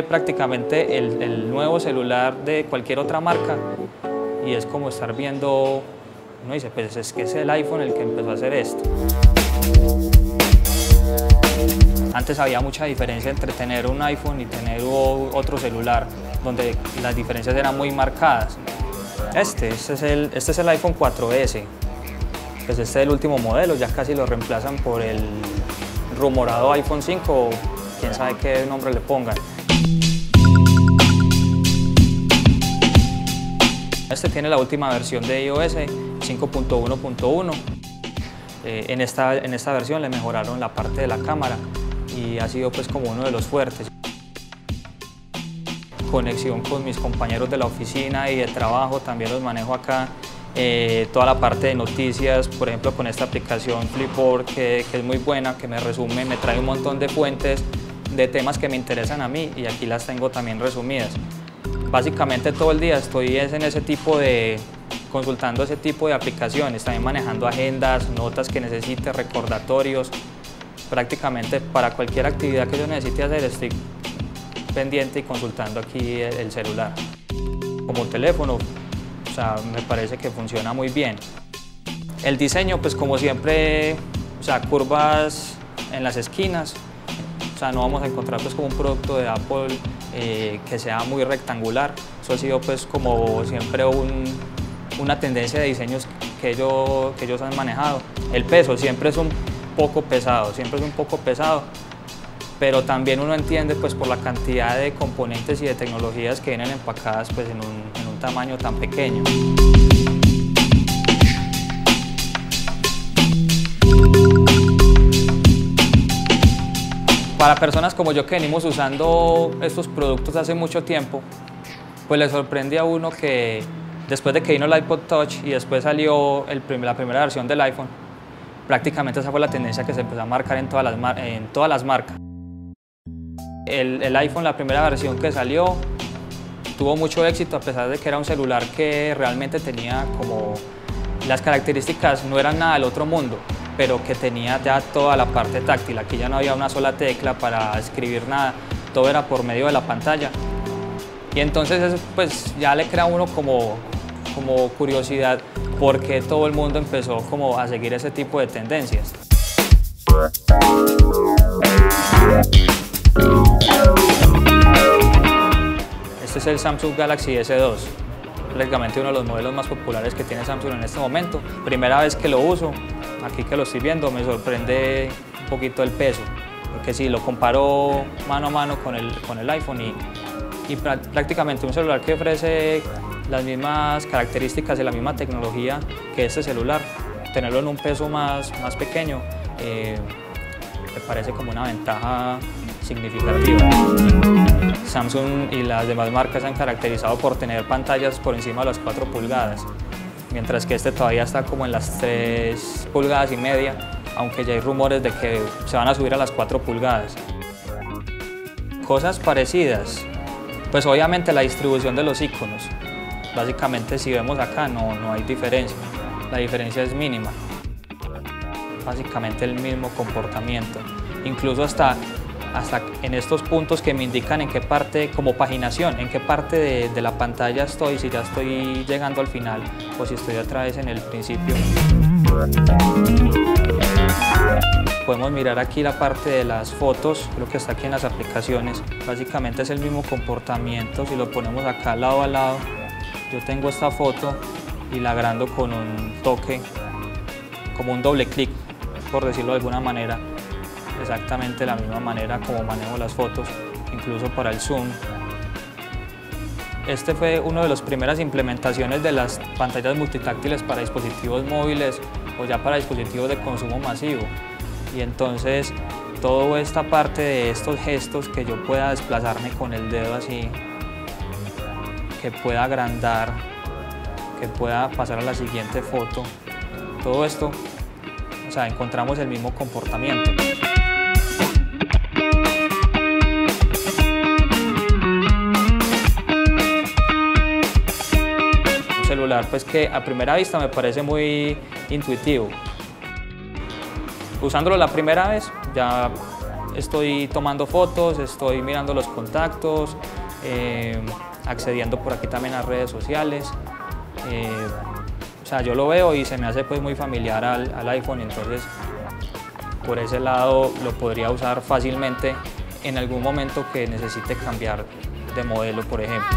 hay prácticamente el nuevo celular de cualquier otra marca y es como estar viendo, uno dice, pues es que es el iPhone el que empezó a hacer esto. Antes había mucha diferencia entre tener un iPhone y tener otro celular, donde las diferencias eran muy marcadas. Este es el iPhone 4S, pues este es el último modelo, ya casi lo reemplazan por el rumorado iPhone 5, quién sabe qué nombre le pongan. Este tiene la última versión de iOS 5.1.1. En esta versión le mejoraron la parte de la cámara y ha sido pues como uno de los fuertes. Conexión con mis compañeros de la oficina y de trabajo, también los manejo acá. Toda la parte de noticias, por ejemplo con esta aplicación Flipboard, que es muy buena, que me resume, me trae un montón de fuentes de temas que me interesan a mí y aquí las tengo también resumidas. Básicamente todo el día estoy en ese tipo de, consultando ese tipo de aplicaciones, también manejando agendas, notas que necesite, recordatorios. Prácticamente para cualquier actividad que yo necesite hacer estoy pendiente y consultando aquí el celular. Como teléfono, o sea, me parece que funciona muy bien. El diseño, pues como siempre, o sea, curvas en las esquinas. O sea, no vamos a encontrar pues como un producto de Apple que sea muy rectangular. Eso ha sido pues como siempre una tendencia de diseños que ellos han manejado. El peso siempre es un poco pesado, pero también uno entiende pues por la cantidad de componentes y de tecnologías que vienen empacadas pues en un tamaño tan pequeño. Para personas como yo que venimos usando estos productos hace mucho tiempo, pues les sorprende a uno que después de que vino el iPod Touch y después salió la primera versión del iPhone, prácticamente esa fue la tendencia que se empezó a marcar en todas las marcas. El iPhone, la primera versión que salió, tuvo mucho éxito a pesar de que era un celular que realmente tenía como las características no eran nada del otro mundo, pero que tenía ya toda la parte táctil. Aquí ya no había una sola tecla para escribir nada, todo era por medio de la pantalla. Y entonces eso pues ya le crea a uno como curiosidad por qué todo el mundo empezó como a seguir ese tipo de tendencias. Este es el Samsung Galaxy S2, prácticamente uno de los modelos más populares que tiene Samsung en este momento. Primera vez que lo uso, aquí que lo estoy viendo me sorprende un poquito el peso, porque si lo comparo mano a mano con el iPhone y prácticamente un celular que ofrece las mismas características y la misma tecnología que este celular, tenerlo en un peso más pequeño me parece como una ventaja significativa. Samsung y las demás marcas se han caracterizado por tener pantallas por encima de las 4 pulgadas, mientras que este todavía está como en las 3,5 pulgadas, aunque ya hay rumores de que se van a subir a las 4 pulgadas. Cosas parecidas. Pues obviamente la distribución de los iconos, básicamente si vemos acá no hay diferencia, la diferencia es mínima, básicamente el mismo comportamiento, incluso hasta en estos puntos que me indican en qué parte, como paginación, en qué parte de la pantalla estoy, si ya estoy llegando al final o si estoy otra vez en el principio. Podemos mirar aquí la parte de las fotos, lo que está aquí en las aplicaciones. Básicamente es el mismo comportamiento, si lo ponemos acá lado a lado. Yo tengo esta foto y la agrando con un toque, como un doble clic, por decirlo de alguna manera. Exactamente la misma manera como manejo las fotos, incluso para el zoom. Este fue una de las primeras implementaciones de las pantallas multitáctiles para dispositivos móviles o ya para dispositivos de consumo masivo. Y entonces toda esta parte de estos gestos que yo pueda desplazarme con el dedo así, que pueda agrandar, que pueda pasar a la siguiente foto, todo esto, o sea, encontramos el mismo comportamiento. Un celular pues que a primera vista me parece muy intuitivo. Usándolo la primera vez ya estoy tomando fotos, estoy mirando los contactos, accediendo por aquí también a redes sociales. O sea, yo lo veo y se me hace pues muy familiar al iPhone, entonces por ese lado lo podría usar fácilmente en algún momento que necesite cambiar de modelo, por ejemplo.